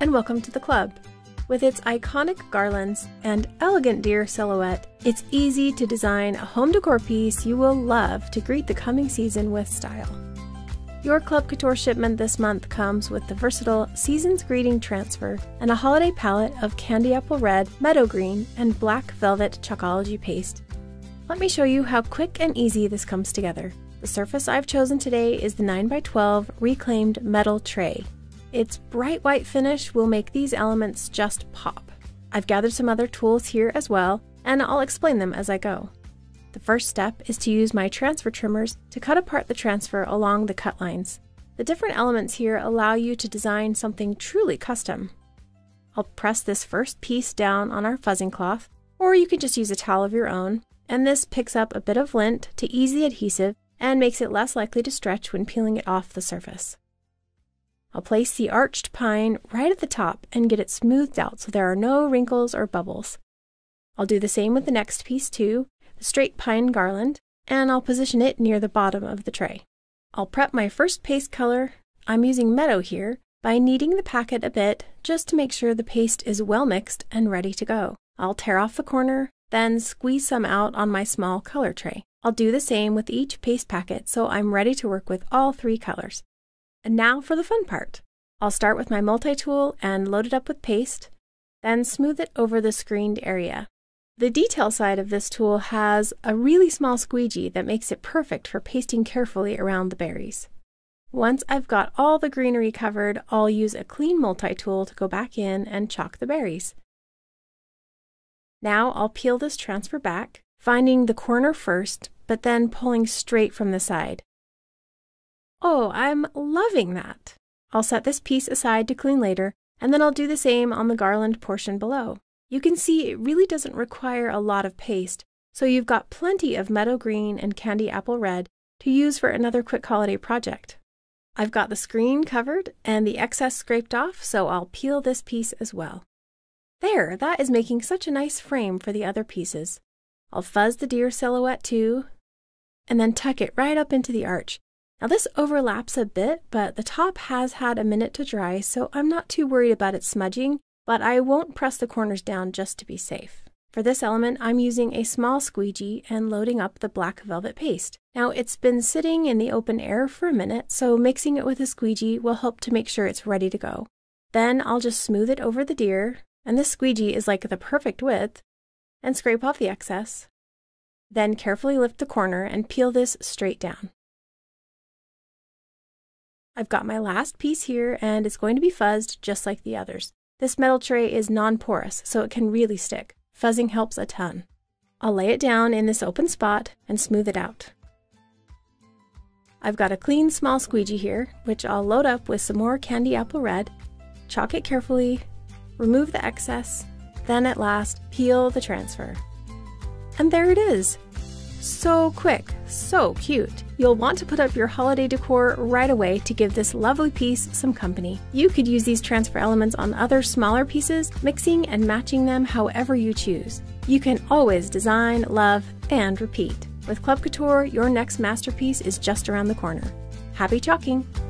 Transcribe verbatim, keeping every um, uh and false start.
and welcome to the club. With its iconic garlands and elegant deer silhouette, it's easy to design a home decor piece you will love to greet the coming season with style. Your Club Couture shipment this month comes with the versatile Seasons Greeting Transfer and a holiday palette of candy apple red, meadow green, and black velvet Chalkology paste. Let me show you how quick and easy this comes together. The surface I've chosen today is the nine by twelve reclaimed metal tray. Its bright white finish will make these elements just pop. I've gathered some other tools here as well, and I'll explain them as I go. The first step is to use my transfer trimmers to cut apart the transfer along the cut lines. The different elements here allow you to design something truly custom. I'll press this first piece down on our fuzzing cloth, or you can just use a towel of your own, and this picks up a bit of lint to ease the adhesive and makes it less likely to stretch when peeling it off the surface. I'll place the arched pine right at the top and get it smoothed out so there are no wrinkles or bubbles. I'll do the same with the next piece too, the straight pine garland, and I'll position it near the bottom of the tray. I'll prep my first paste color, I'm using meadow here, by kneading the packet a bit just to make sure the paste is well mixed and ready to go. I'll tear off the corner, then squeeze some out on my small color tray. I'll do the same with each paste packet so I'm ready to work with all three colors. And now for the fun part. I'll start with my multi-tool and load it up with paste, then smooth it over the screened area. The detail side of this tool has a really small squeegee that makes it perfect for pasting carefully around the berries. Once I've got all the greenery covered, I'll use a clean multi-tool to go back in and chalk the berries. Now I'll peel this transfer back, finding the corner first, but then pulling straight from the side. Oh, I'm loving that! I'll set this piece aside to clean later, and then I'll do the same on the garland portion below. You can see it really doesn't require a lot of paste, so you've got plenty of meadow green and candy apple red to use for another quick holiday project. I've got the screen covered and the excess scraped off, so I'll peel this piece as well. There, that is making such a nice frame for the other pieces. I'll fuzz the deer silhouette too, and then tuck it right up into the arch. Now this overlaps a bit, but the top has had a minute to dry, so I'm not too worried about it smudging, but I won't press the corners down just to be safe. For this element, I'm using a small squeegee and loading up the black velvet paste. Now it's been sitting in the open air for a minute, so mixing it with a squeegee will help to make sure it's ready to go. Then I'll just smooth it over the deer, and this squeegee is like the perfect width, and scrape off the excess. Then carefully lift the corner and peel this straight down. I've got my last piece here and it's going to be fuzzed just like the others. This metal tray is non-porous, so it can really stick. Fuzzing helps a ton. I'll lay it down in this open spot and smooth it out. I've got a clean small squeegee here, which I'll load up with some more candy apple red, chalk it carefully, remove the excess, then at last peel the transfer. And there it is! So quick, so cute. You'll want to put up your holiday decor right away to give this lovely piece some company. You could use these transfer elements on other smaller pieces, mixing and matching them however you choose. You can always design, love, and repeat. With Club Couture, your next masterpiece is just around the corner. Happy chalking!